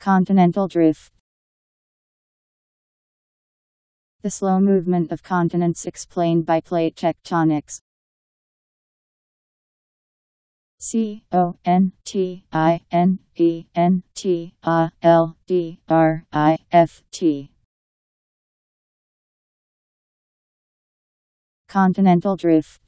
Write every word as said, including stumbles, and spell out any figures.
Continental drift. The slow movement of continents explained by plate tectonics. C O N T I N E N T A L D R I F T. Continental drift.